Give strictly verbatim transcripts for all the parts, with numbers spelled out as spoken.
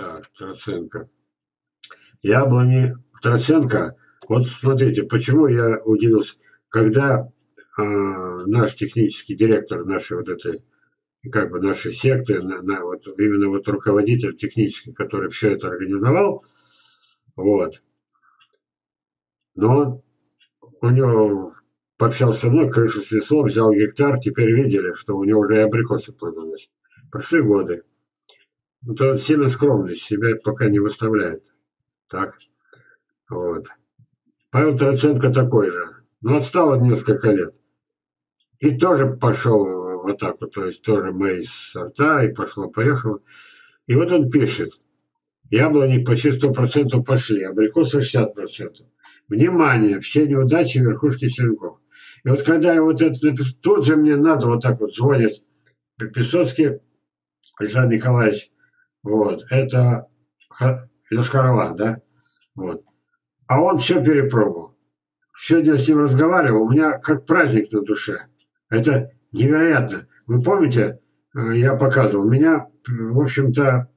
Так, Троценко. Яблони Троценко. Вот смотрите, почему я удивился. Когда э, наш технический директор нашей вот этой, как бы нашей секты, на, на, вот, именно вот руководитель технический, который все это организовал, вот, но у него пообщался со мной, крышу снесло, взял гектар, теперь видели, что у него уже и абрикосы плодоносят. Прошли годы. Вот он сильно скромный, себя пока не выставляет. Так, вот. Павел Троценко такой же. Но отстал от несколько лет. И тоже пошел в атаку. То есть тоже мои сорта, и пошло-поехало. И вот он пишет. Яблони почти сто процентов пошли, абрикосы шестьдесят процентов. Внимание, все неудачи верхушки черенков. И вот когда я вот это, тут же мне надо вот так вот звонит Песоцкий Александр Николаевич. Вот, это Харлан, да? Вот. А он все перепробовал. Сегодня я с ним разговаривал, у меня как праздник на душе. Это невероятно. Вы помните, я показывал, меня, в общем-то,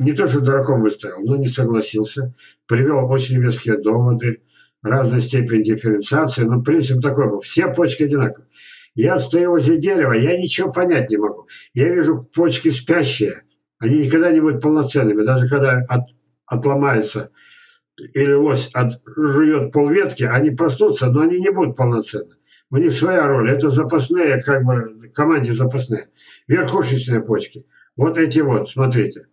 не то что дураком выставил, но не согласился. Привел очень веские доводы, разной степени дифференциации, но принцип такой был. Все почки одинаковые. Я стою возле дерева, я ничего понять не могу. Я вижу почки спящие. Они никогда не будут полноценными. Даже когда от, отломается или лось жует полветки, они проснутся, но они не будут полноценны. У них своя роль. Это запасные, как бы, команде запасные. Верхушечные почки. Вот эти вот, смотрите.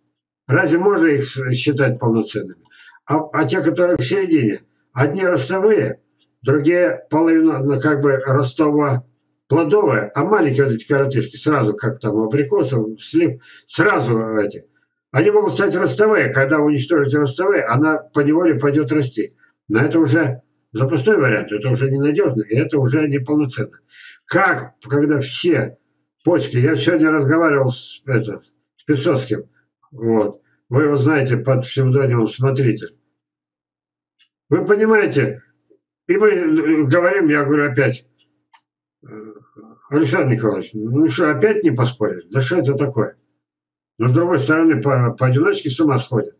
Разве можно их считать полноценными? А, а те, которые в середине, одни ростовые, другие половина, как бы, ростово плодовая, а маленькие вот эти коротышки сразу, как там абрикосов, слив, сразу эти. Они могут стать ростовые. Когда уничтожите ростовые, она поневоле пойдет расти. Но это уже запасной вариант, это уже ненадежно, и это уже неполноценно. Как, когда все почки... Я сегодня разговаривал с, это, с Песоцким. Вот. Вы его знаете под псевдонимом «Смотритель». Вы понимаете, и мы говорим, я говорю опять... Александр Николаевич, ну что, опять не поспоришь? Да что это такое? Но с другой стороны, по, поодиночке с ума сходят.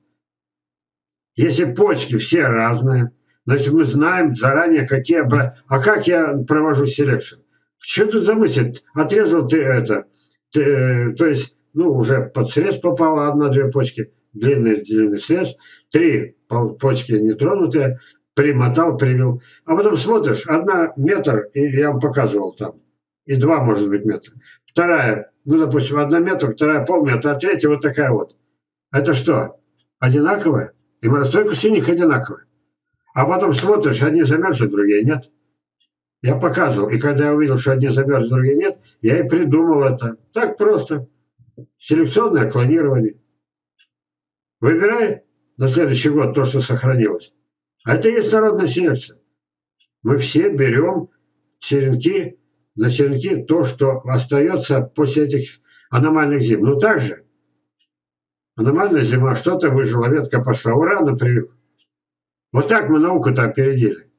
Если почки все разные, значит, мы знаем заранее, какие... А как я провожу селекцию? Что тут за мысль? Отрезал ты это. Ты, то есть, ну, уже под срез попало одна-две почки. Длинный, длинный срез. Три почки нетронутые. Примотал, привел. А потом смотришь, одна метр, и я вам показывал там. И два, может быть, метра. Вторая, ну, допустим, одна метр, вторая полметра, а третья вот такая вот. Это что? Одинаковые? И моростойкость у них одинаковая. А потом смотришь, одни замерзли, другие нет. Я показывал. И когда я увидел, что одни замерзли, другие нет, я и придумал это. Так просто. Селекционное клонирование. Выбирай на следующий год то, что сохранилось. А это и есть народная селекция. Мы все берем черенки, на черенки то, что остается после этих аномальных зим. Ну, так же. Аномальная зима, что-то выжило, ветка пошла. Ура, напрямик. Вот так мы науку-то опередили.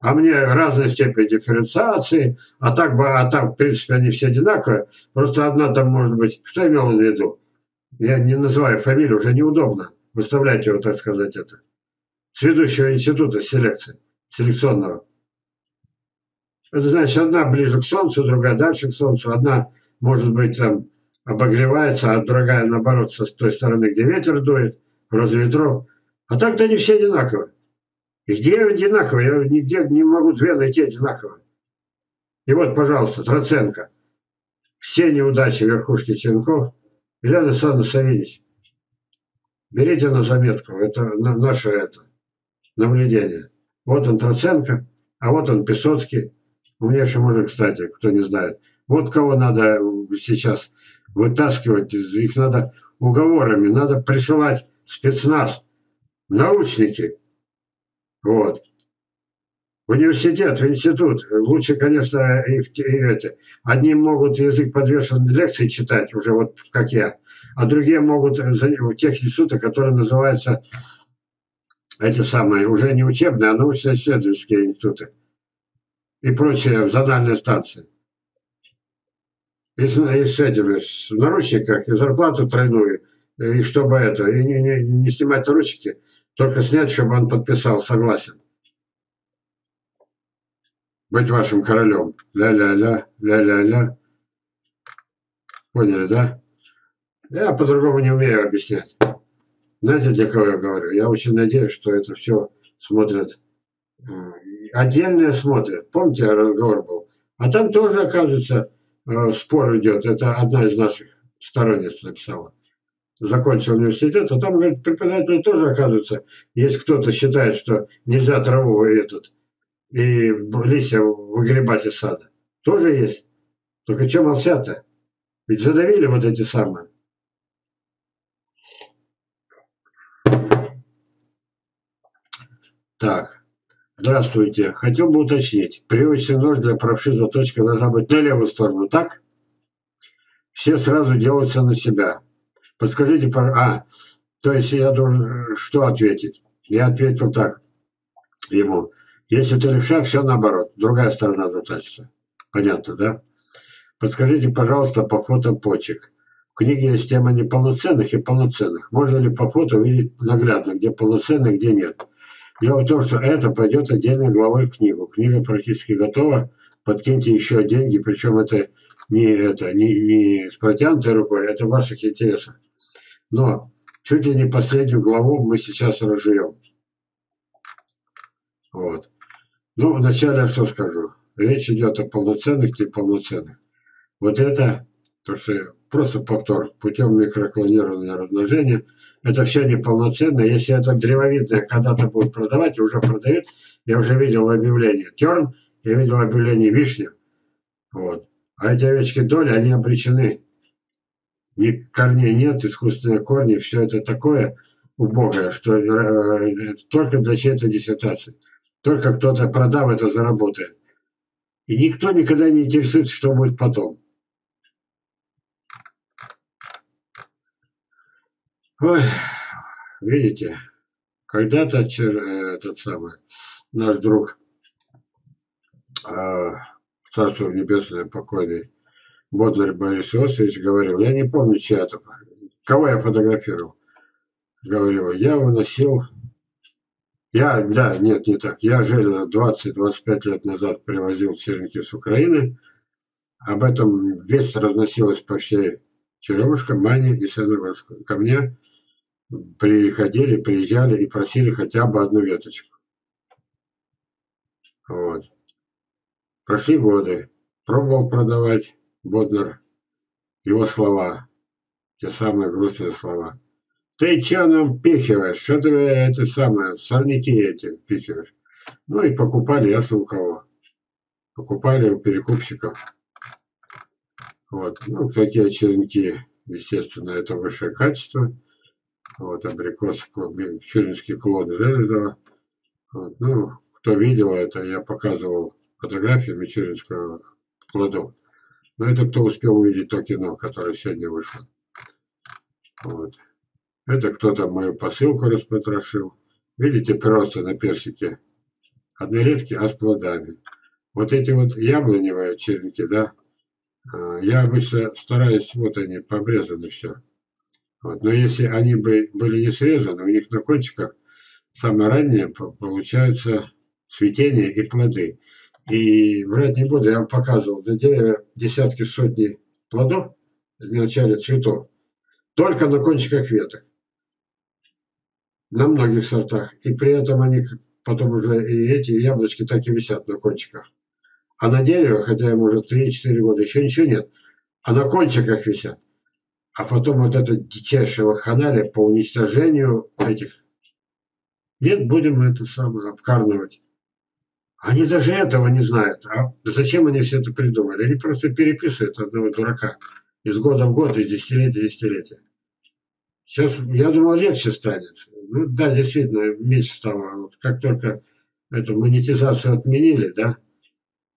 А мне разные степени дифференциации, а так, а так, в принципе, они все одинаковые. Просто одна там, может быть, что имел в виду? Я не называю фамилию, уже неудобно выставлять его, так сказать, это. С ведущего института селекции, селекционного. Это значит, одна ближе к Солнцу, другая дальше к Солнцу. Одна, может быть, там обогревается, а другая, наоборот, с той стороны, где ветер дует, вроде ветров. А так-то они все одинаковые. И где одинаковые? Я нигде не могу две найти одинаковые. И вот, пожалуйста, Троценко. Все неудачи верхушки черенков. Елена Александровна Савельевич, берите на заметку. Это наше это, наблюдение. Вот он Троценко, а вот он Песоцкий. У меня еще мужик, кстати, кто не знает. Вот кого надо сейчас вытаскивать. Их надо уговорами. Надо присылать спецназ. Научники. Вот. В университет, в институт. Лучше, конечно, и, и это. Одни могут язык подвешен лекции читать, уже вот как я. А другие могут в тех институтах, которые называются эти самые, уже не учебные, а научно-исследовательские институты. И прочие зональные станции. И с, и с этими, с наручниками, и зарплату тройную, и чтобы это, и не, не, не снимать трусики, только снять, чтобы он подписал, согласен. Быть вашим королем. Ля-ля-ля, ля-ля-ля. Поняли, да? Я по-другому не умею объяснять. Знаете, для кого я говорю? Я очень надеюсь, что это все смотрят. Отдельные смотрят. Помните, разговор был? А там тоже, оказывается, спор идет. Это одна из наших сторонниц написала. Закончил университет, а там, говорит, преподаватели тоже, оказывается, есть кто-то считает, что нельзя траву и этот, и листья выгребать из сада. Тоже есть. Только чем молчат-то? Ведь задавили вот эти самые. Так, здравствуйте. Хотел бы уточнить. Привычный нож для правши заточки должна быть на левую сторону, так? Все сразу делаются на себя. Подскажите, пожалуйста. А, то есть я должен что ответить? Я ответил так ему. Если ты левша, все наоборот. Другая сторона заточится. Понятно, да? Подскажите, пожалуйста, по фото почек. В книге есть тема неполноценных и полноценных. Можно ли по фото увидеть наглядно, где полноценные, где нет? Дело в том, что это пойдет отдельной главой в книгу. Книга практически готова. Подкиньте еще деньги, причем это не, это, не, не с протянутой рукой, это в ваших интересах. Но чуть ли не последнюю главу мы сейчас разживем. Вот. Ну, вначале я что скажу. Речь идет о полноценных и неполноценных. Вот это, то, что просто повтор путем микроклонирования размножения. Это все неполноценно. Если это древовидное когда-то будут продавать, уже продают. Я уже видел в объявлении терн, я видел в объявлении вишню. Вот. А эти овечки доли, они обречены. Ни корней нет, искусственные корни, все это такое убогое, что только для чьей-то диссертации. Только кто-то, продав это, заработает. И никто никогда не интересуется, что будет потом. Ой, видите, когда-то этот самый наш друг, э, царство небесное покойный, Бондарь Борис Иосифович говорил, я не помню, чья это, кого я фотографировал, говорил, я выносил, я, да, нет, не так, я жил двадцать-двадцать пять лет назад, привозил черенки с Украины, об этом весть разносилась по всей Черемушка, Мане и Северогорску. Ко мне приходили, приезжали и просили хотя бы одну веточку. Вот. Прошли годы. Пробовал продавать Боднер его слова. Те самые грустные слова. Ты че нам впихиваешь? Что ты это самое, сорняки эти впихиваешь? Ну и покупали, ясно, у кого. Покупали у перекупщиков. Вот. Ну, такие черенки, естественно, это высшее качество. Вот, абрикос, черенский клон Железова. Вот. Ну, кто видел это, я показывал фотографии мичуринского плода. Но это кто успел увидеть то кино, которое сегодня вышло. Вот. Это кто-то мою посылку распотрошил. Видите, просто на персике. Одни редкие, а с плодами. Вот эти вот яблоневые черенки, да, я обычно стараюсь, вот они побрезаны все. Вот. Но если они бы были не срезаны, у них на кончиках самое раннее получаются цветение и плоды. И врать не буду, я вам показывал на дереве десятки, сотни плодов, в начале цветов, только на кончиках веток. На многих сортах. И при этом они потом уже и эти яблочки так и висят на кончиках. А на дереве, хотя ему уже три-четыре года, еще ничего нет. А на кончиках висят. А потом вот это дичайшее вакханалия по уничтожению этих. Нет, будем это самое обкарнывать. Они даже этого не знают. А зачем они все это придумали? Они просто переписывают одного дурака. Из года в год, из десятилетия в десятилетие. Сейчас, я думал, легче станет. Ну да, действительно, меньше стало. Вот как только эту монетизацию отменили, да,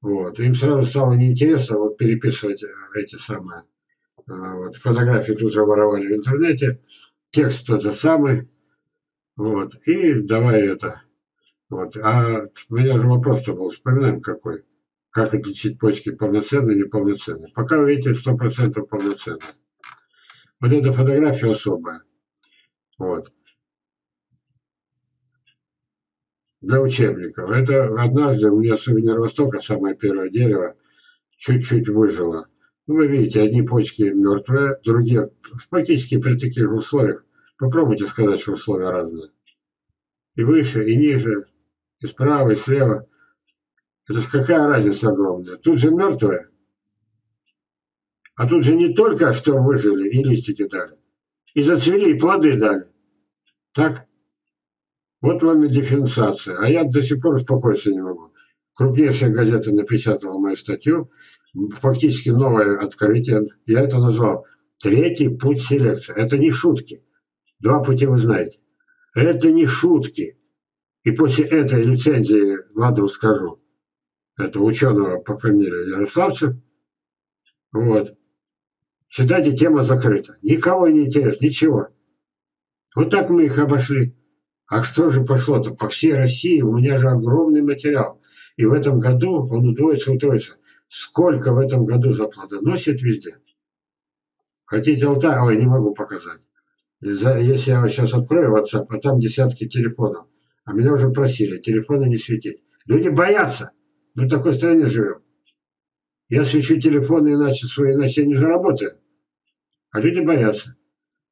вот. Им сразу стало неинтересно вот, переписывать эти самые вот, фотографии, тут же воровали в интернете, текст тот же самый, вот, и давай это. Вот. А у меня же вопрос-то был, вспоминаем какой, как отличить почки полноценные и неполноценные. Пока вы видите сто процентов полноценные. Вот эта фотография особая. Вот. Для учебников. Это однажды у меня сувенир Востока, самое первое дерево, чуть-чуть выжило. Ну, вы видите, одни почки мертвые, другие практически при таких условиях. Попробуйте сказать, что условия разные. И выше, и ниже, и справа, и слева. Это же какая разница огромная. Тут же мертвые. А тут же не только что выжили и листики дали. И зацвели, и плоды дали. Так? Вот вам и дифференциация. А я до сих пор успокоиться не могу. Крупнейшая газета напечатала мою статью. Фактически новое открытие. Я это назвал «Третий путь селекции». Это не шутки. Два пути вы знаете. Это не шутки. И после этой лицензии, ладно, скажу, этого ученого по фамилии Ярославцев, вот, считайте, тема закрыта. Никого не интересно, ничего. Вот так мы их обошли. А что же пошло-то? По всей России у меня же огромный материал. И в этом году он удвоится, утроится. Сколько в этом году заплодоносит везде? Хотите Алтай? Ой, не могу показать. Если я сейчас открою WhatsApp, а там десятки телефонов. А меня уже просили, телефоны не светить. Люди боятся. Мы в такой стране живем. Я свечу телефоны, иначе свои, иначе я не заработаю. А люди боятся.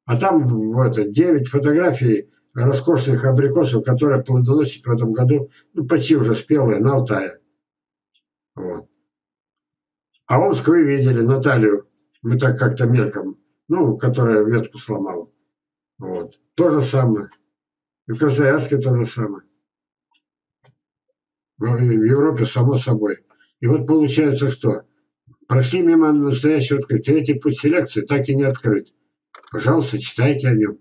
А там вот, девять фотографий роскошных абрикосов, которые плодоносят в этом году, ну, почти уже спелые, на Алтае. Вот. А Омск вы видели, Наталью, мы так как-то мельком, ну, которая ветку сломала. Вот. То же самое. И в Красноярске то же самое. В Европе, само собой. И вот получается, что прошли мимо настоящего открытия. Третий путь селекции так и не открыт. Пожалуйста, читайте о нем.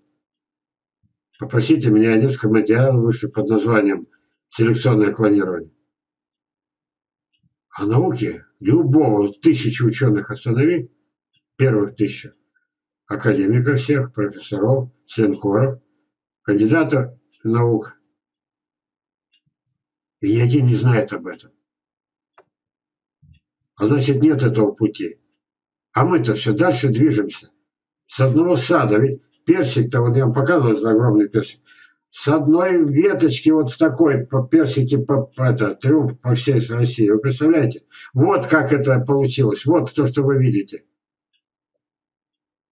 Попросите меня о детском материале, выше под названием «Селекционное клонирование». А науки любого тысячи ученых останови, первых тысяча, академиков всех, профессоров, членкоров, кандидатов наук. И ни один не знает об этом. А значит, нет этого пути. А мы-то все дальше движемся. С одного сада, ведь персик-то, вот я вам показывал, это огромный персик. С одной веточки вот с такой по персике, по, по, это, триумф по всей России. Вы представляете? Вот как это получилось. Вот то, что вы видите.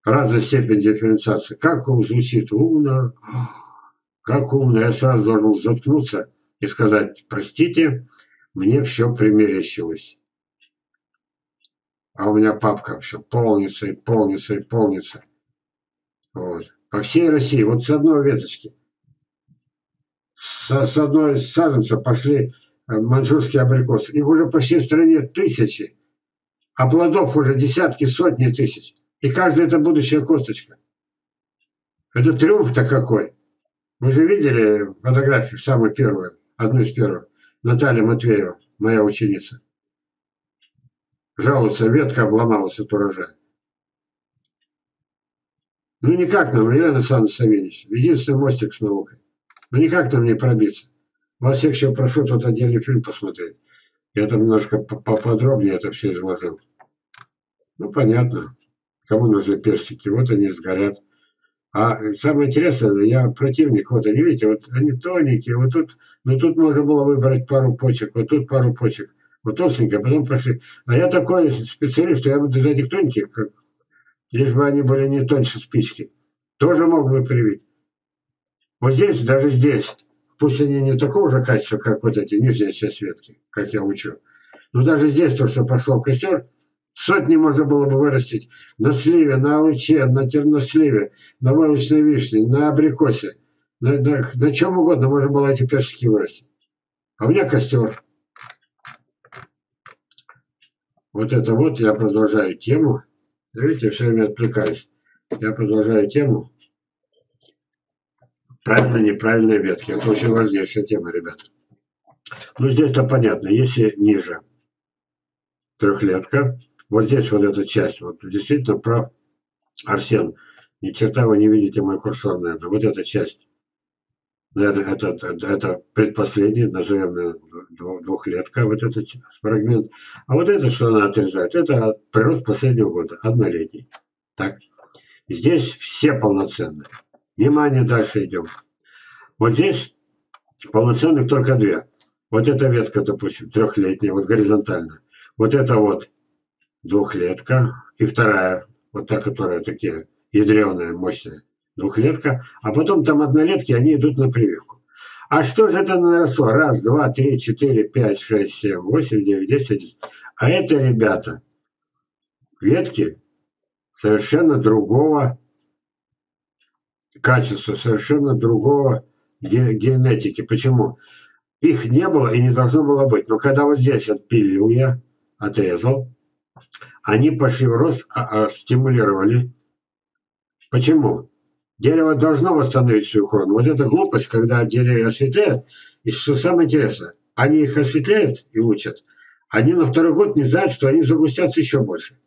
Разная степень дифференциации. Как он звучит умно. Как умно. Я сразу должен заткнуться и сказать, простите, мне все примерещилось. А у меня папка все полнится и полнится и полнится. Вот. По всей России, вот с одной веточки, с, с одной саженца пошли маньчжурские абрикосы. Их уже по всей стране тысячи, а плодов уже десятки, сотни тысяч. И каждая это будущая косточка. Это триумф-то какой. Вы же видели фотографию, самую первую, одну из первых, Наталья Матвеева, моя ученица. Жалуется, ветка обломалась от урожая. Ну никак нам, Елена Александровна Савельевич, единственный мостик с наукой. Ну никак нам не пробиться. Вас всех еще прошу тот отдельный фильм посмотреть. Я там немножко поподробнее это все изложил. Ну понятно, кому нужны персики, вот они сгорят. А самое интересное, я противник, вот они, видите, вот они тоненькие, вот тут, ну тут можно было выбрать пару почек, вот тут пару почек. Вот толстенько, потом пошли. А я такой специалист, я бы из этих тонких, как, лишь бы они были не тоньше спички, тоже мог бы привить. Вот здесь, даже здесь, пусть они не такого же качества, как вот эти нижние часть ветки, как я учу, но даже здесь то, что пошло в костер, сотни можно было бы вырастить на сливе, на луче, на терносливе, на молочной вишне, на абрикосе, на, на, на чем угодно можно было эти персики вырастить. А у меня костер. Вот это вот, я продолжаю тему. Видите, все время отвлекаюсь. Я продолжаю тему. Правильно, неправильные ветки. Это очень важнейшая тема, ребята. Ну, здесь-то понятно. Если ниже трехлетка, вот здесь вот эта часть, вот действительно прав Арсен. Ни черта вы не видите мой курсор, наверное. Вот эта часть. Наверное, это, это, это предпоследний, назовем двухлетка, вот этот фрагмент. А вот это, что она отрезает, это прирост последнего года, однолетний. Так. Здесь все полноценные. Внимание, дальше идем. Вот здесь полноценных только две. Вот эта ветка, допустим, трехлетняя, вот горизонтальная. Вот это вот двухлетка. И вторая, вот та, которая такие ядрёные, мощные, двухлетка. А потом там однолетки, они идут на прививку. А что же это наросло? Раз, два, три, четыре, пять, шесть, семь, восемь, девять, десять. А это, ребята, ветки совершенно другого качества, совершенно другого ге генетики. Почему? Их не было и не должно было быть. Но когда вот здесь отпилил я, отрезал, они пошли в рост, а, а стимулировали. Почему? Дерево должно восстановить свою крону. Вот эта глупость, когда деревья осветляют, и что самое интересное, они их осветляют и учат, они на второй год не знают, что они загустятся еще больше.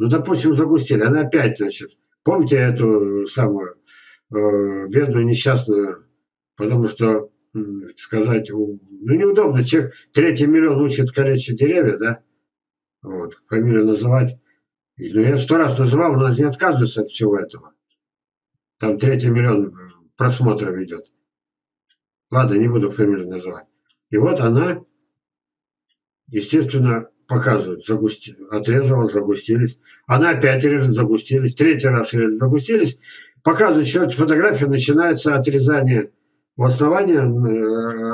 Ну, допустим, загустили, она опять, значит, помните эту самую э, бедную, несчастную, потому что, сказать, ну, неудобно, человек третий миллион учит калечить деревья, да, вот, фамилию называть. Ну, я сто раз называл, у нас не отказываются от всего этого. Там третий миллион просмотров идет. Ладно, не буду фамилию называть. И вот она, естественно, показывают, загусти... отрезала, загустились. Она опять режет, загустились. Третий раз режет, загустились. Показывает человек фотографию, начинается отрезание в основании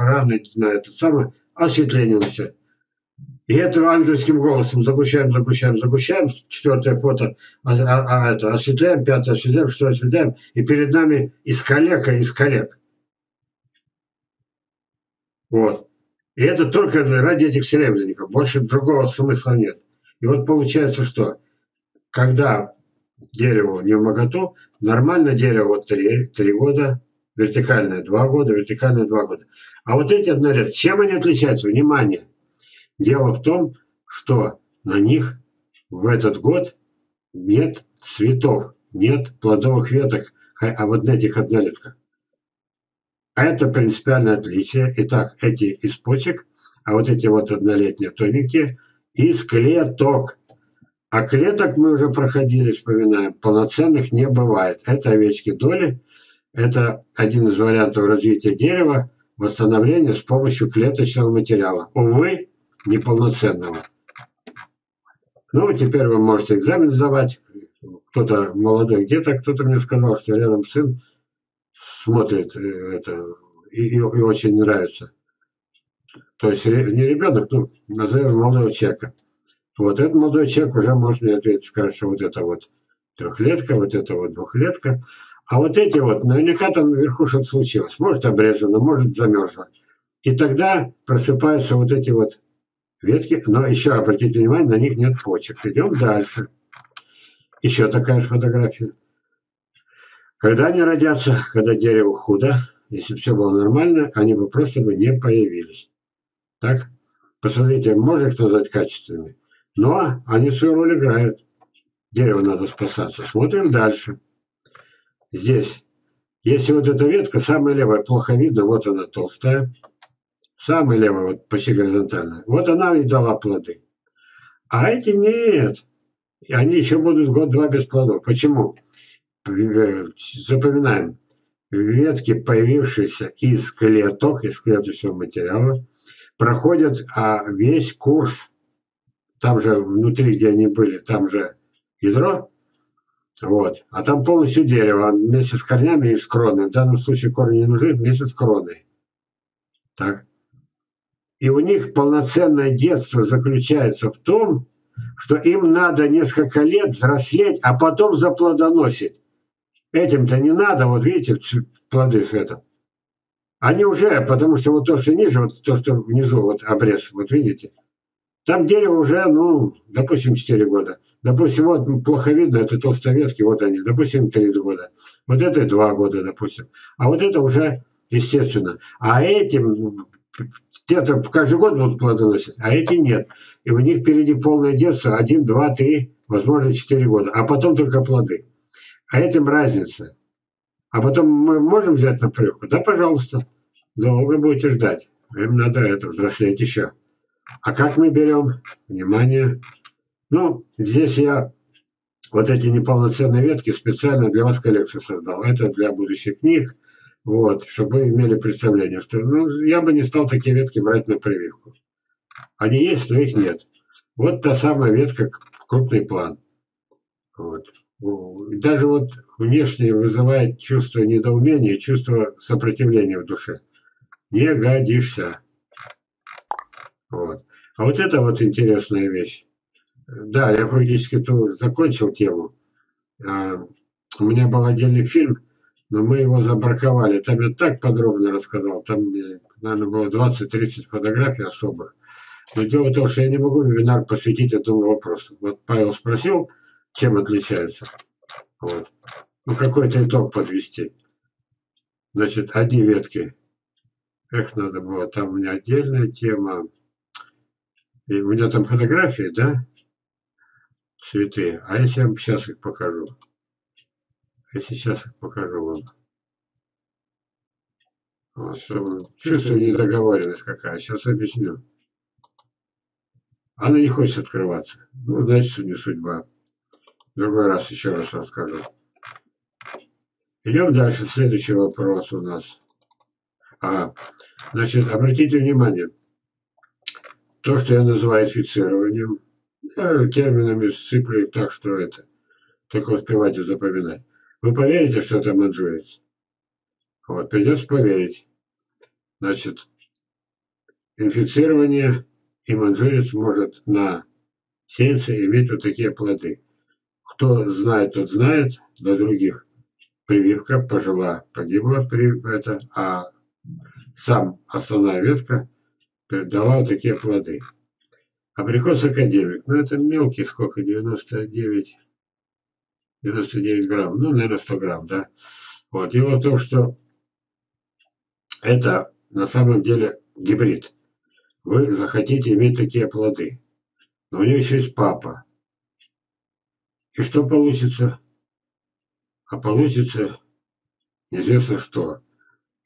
раны на это самое, осветление начинает. И это ангельским голосом загущаем, загущаем, загущаем. Четвертое фото а, а, а, это, осветляем, пятое осветляем, шестое осветляем. И перед нами из коллега, из коллег. Вот. И это только ради этих серебряников. Больше другого смысла нет. И вот получается, что когда дерево не в моготу, нормально дерево три года, вертикальное два года, вертикальное два года. А вот эти однолетки, чем они отличаются? Внимание! Дело в том, что на них в этот год нет цветов, нет плодовых веток, а вот на этих однолетках. А это принципиальное отличие. Итак, эти из почек, а вот эти вот однолетние тоненькие из клеток. А клеток мы уже проходили, вспоминаем, полноценных не бывает. Это овечки доли, это один из вариантов развития дерева, восстановления с помощью клеточного материала. Увы, неполноценного. Ну, теперь вы можете экзамен сдавать. Кто-то молодой где-то, кто-то мне сказал, что рядом сын смотрит это и, и, и очень нравится. То есть не ребенок, ну, назовем молодого человека. Вот этот молодой человек уже может мне ответить, скажет, что вот это вот трехлетка, вот это вот двухлетка. А вот эти вот, наверняка там наверху что-то случилось. Может обрезано, может замерзло. И тогда просыпаются вот эти вот ветки. Но еще обратите внимание, на них нет почек. Идем дальше. Еще такая же фотография. Когда они родятся, когда дерево худо, если бы все было нормально, они бы просто бы не появились. Так? Посмотрите, можно их назвать качественными. Но они свою роль играют. Дерево надо спасаться. Смотрим дальше. Здесь. Если вот эта ветка, самая левая, плохо видно, вот она толстая. Самая левая, вот почти горизонтальная. Вот она и дала плоды. А эти нет. И они еще будут год-два без плодов. Почему? Запоминаем, ветки, появившиеся из клеток, из клеточного материала, проходят а, весь курс. Там же внутри, где они были, там же ядро, вот, а там полностью дерево вместе с корнями и с кроной. В данном случае корни не нужны, вместе с кроной. Так. И у них полноценное детство заключается в том, что им надо несколько лет взрослеть, а потом заплодоносить. Этим-то не надо, вот видите, плоды света. Они уже, потому что вот то, что ниже, вот то, что внизу, вот обрез, вот видите. Там дерево уже, ну, допустим, четыре года. Допустим, вот плохо видно, это толстовецки, вот они, допустим, три года. Вот это два года, допустим. А вот это уже, естественно. А этим где-то каждый год будут плодоносить, а эти нет. И у них впереди полное детство, один, два, три, возможно, четыре года. А потом только плоды. А этим разница. А потом мы можем взять на прививку? Да, пожалуйста. Долго будете ждать. Им надо это, взрослеть еще. А как мы берем? Внимание. Ну, здесь я вот эти неполноценные ветки специально для вас коллекцию создал. Это для будущих книг, вот, чтобы вы имели представление, что ну, я бы не стал такие ветки брать на прививку. Они есть, но их нет. Вот та самая ветка, крупный план. Вот. Даже вот внешне вызывает чувство недоумения, чувство сопротивления в душе. Не годишься. Вот. А вот это вот интересная вещь. Да, я практически ту закончил тему. А, у меня был отдельный фильм, но мы его забраковали. Там я так подробно рассказал. Там, наверное, было двадцать-тридцать фотографий особых. Но дело в том, что я не могу вебинар посвятить этому вопросу. Вот Павел спросил, чем отличается. Вот. Ну, какой-то итог подвести. Значит, одни ветки. Эх, надо было. Там у меня отдельная тема. И у меня там фотографии, да? Цветы. А если я вам сейчас их покажу? Если сейчас их покажу вам. Вот, чтобы... Чувствую недоговоренность какая. Сейчас объясню. Она не хочет открываться. Ну, значит, не судьба. В другой раз еще раз расскажу. Идем дальше. Следующий вопрос у нас. А, значит, обратите внимание. То, что я называю инфицированием, терминами сыплю так, что это. Только успевайте запоминать. Вы поверите, что это маньчжурец? Вот, придется поверить. Значит, инфицирование и маньчжурец может на сеянце иметь вот такие плоды. Кто знает, тот знает. Для других прививка пожила, погибла прививка, это, а сам основная ветка дала вот такие плоды. Абрикос-академик. Ну, это мелкий, сколько? девяносто девять, девяносто девять грамм. Ну, наверное, сто грамм, да? Вот. Дело в том, что это на самом деле гибрид. Вы захотите иметь такие плоды. Но у нее еще есть папа. И что получится? А получится неизвестно что.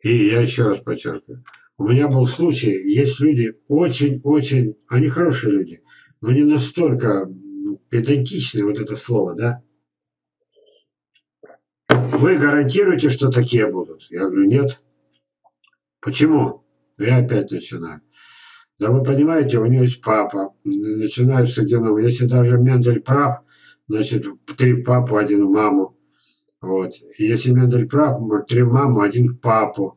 И я еще раз подчеркиваю. У меня был случай, есть люди очень-очень, они хорошие люди, но не настолько педантичные, вот это слово, да? Вы гарантируете, что такие будут? Я говорю, нет. Почему? Я опять начинаю. Да вы понимаете, у нее есть папа, начинается геном. Если даже Мендель прав, значит, три папу, один маму. Вот. Если Мендель прав, три маму, один папу.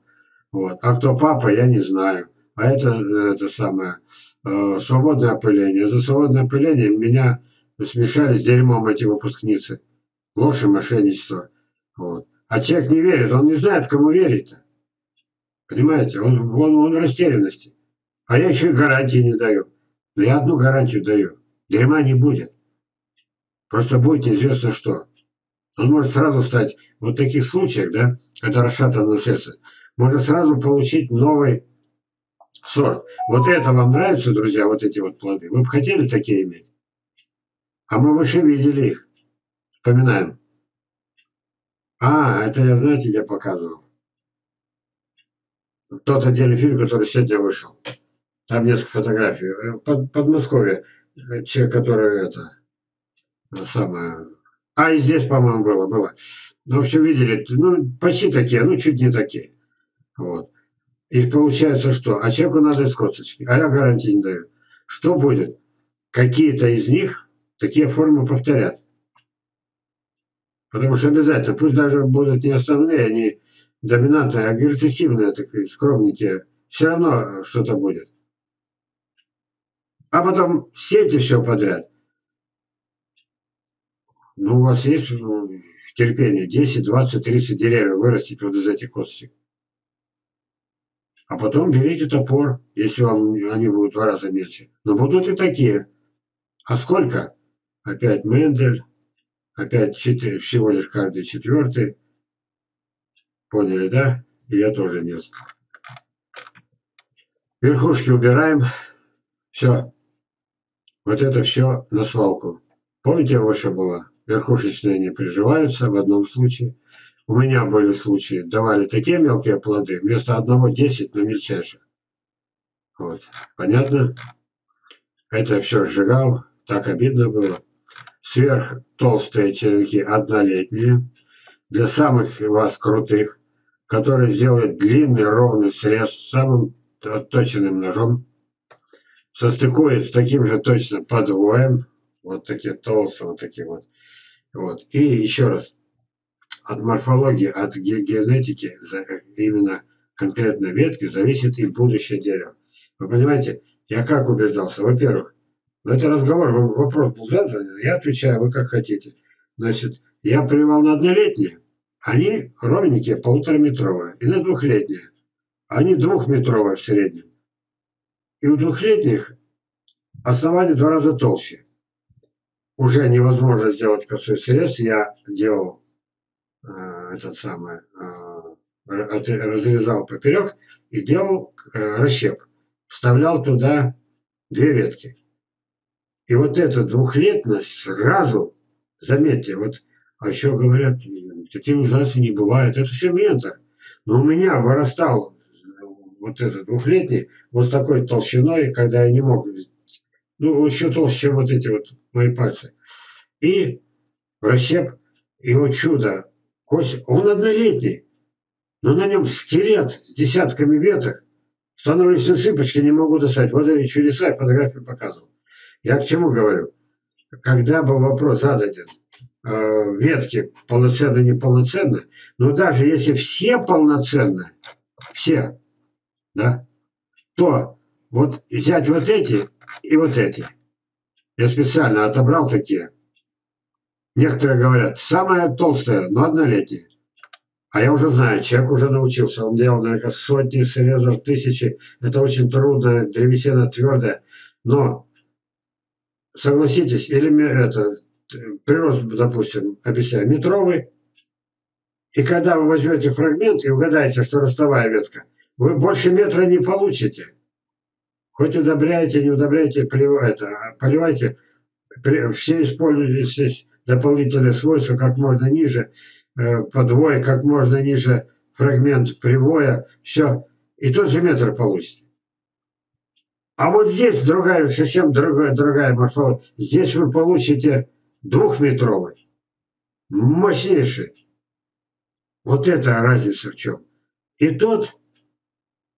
Вот. А кто папа, я не знаю. А это, это самое э, свободное опыление. За свободное опыление меня смешали с дерьмом эти выпускницы. Ложь и мошенничество. Вот. А человек не верит, он не знает, кому верить-то. Понимаете, он, он, он в растерянности. А я еще и гарантии не даю. Но я одну гарантию даю. Дерьма не будет. Просто будет неизвестно что. Он может сразу стать, вот в таких случаях, да, это расшатанное наследство. Можно сразу получить новый сорт. Вот это вам нравится, друзья, вот эти вот плоды? Вы бы хотели такие иметь? А мы выше видели их. Вспоминаем. А, это я, знаете, где показывал? Тот отдельный фильм, который сегодня вышел. Там несколько фотографий. Под, Подмосковье. Человек, который это... самое... А, и здесь, по-моему, было, было. Ну, в общем, видели. Ну, почти такие, ну, чуть не такие. Вот. И получается что? А человеку надо из косточки. А я гарантии не даю. Что будет? Какие-то из них такие формы повторят. Потому что обязательно, пусть даже будут не основные, они доминантные, а рецессивные, такие скромники, все равно что-то будет. А потом сети все подряд. Ну, у вас есть терпение десять, двадцать, тридцать деревьев вырастить вот из этих косточек. А потом берите топор, если вам они будут в два раза меньше. Но будут и такие. А сколько? Опять Мендель. Опять четыре, всего лишь каждый четвертый. Поняли, да? И я тоже нет. Верхушки убираем. Все. Вот это все на свалку. Помните, выше было? Верхушечные не приживаются в одном случае. У меня были случаи, давали такие мелкие плоды, вместо одного десять на мельчайших. Вот. Понятно? Это все сжигал, так обидно было. сверхтолстые черенки однолетние, для самых вас крутых, которые сделают длинный ровный срез с самым отточенным ножом, состыкует с таким же точно подвоем, вот такие толстые, вот такие вот. Вот. И еще раз, от морфологии, от генетики, именно конкретной ветки, зависит и будущее дерево. Вы понимаете, я как убеждался? Во-первых, ну это разговор, вопрос был задан, я отвечаю, вы как хотите. Значит, я привал на однолетние, они ровненькие, полутораметровые, и на двухлетние. Они двухметровые в среднем. И у двухлетних основание в два раза толще. Уже невозможно сделать косой срез, я делал э, этот самый, э, от, разрезал поперек и делал э, расщеп. Вставлял туда две ветки. И вот эта двухлетность сразу, заметьте, вот, а еще говорят, таких занятий не бывает, это все ментор. Но у меня вырастал вот этот двухлетний вот с такой толщиной, когда я не мог, ну, еще толще, чем вот эти вот мои пальцы. И расщеп, его чудо, кость, он однолетний, но на нем скелет с десятками веток. Становлюсь на сыпочки, не могу достать. Вот эти чудеса я фотографию показывал. Я к чему говорю? Когда был вопрос зададен, э, ветки полноценны, неполноценны, но даже если все полноценны, все, да, то вот взять вот эти и вот эти. Я специально отобрал такие. Некоторые говорят, самая толстая, но однолетняя. А я уже знаю, человек уже научился, он делал, наверное, сотни срезов, тысячи. Это очень трудно, древесина твердая. Но, согласитесь, или это, прирост, допустим, объясняю, метровый. И когда вы возьмете фрагмент и угадаете, что ростовая ветка, вы больше метра не получите. Хоть удобряете, не удобряете, поливайте. поливайте. Все используют здесь дополнительные свойства как можно ниже. Подвой, как можно ниже фрагмент привоя, все. И тот же метр получите. А вот здесь другая, совсем другая, другая морфология. Здесь вы получите двухметровый, мощнейший. Вот это разница в чем. И тот,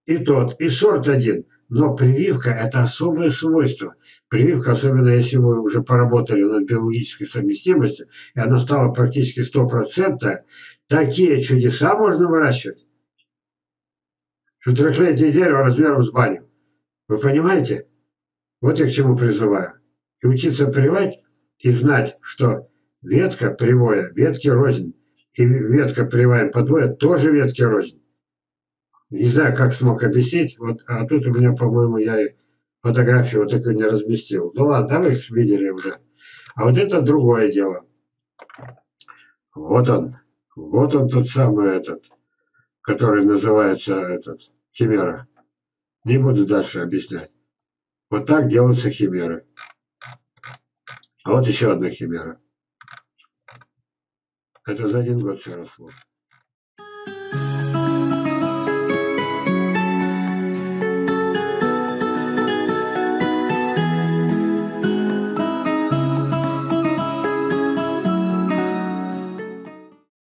и тот, и сорт один. Но прививка – это особое свойство. Прививка, особенно если вы уже поработали над биологической совместимостью, и она стала практически сто процентов, такие чудеса можно выращивать. Что трехлетнее дерево размером с баню. Вы понимаете? Вот я к чему призываю. И учиться прививать, и знать, что ветка привоя, ветки рознь, и ветка привоя подвоя тоже ветки рознь. Не знаю, как смог объяснить, вот, а тут у меня, по-моему, я и фотографию вот такую не разместил. Ну ладно, там их видели уже. А вот это другое дело. Вот он. Вот он тот самый этот, который называется этот, химера. Не буду дальше объяснять. Вот так делаются химеры. А вот еще одна химера. Это за один год все росло.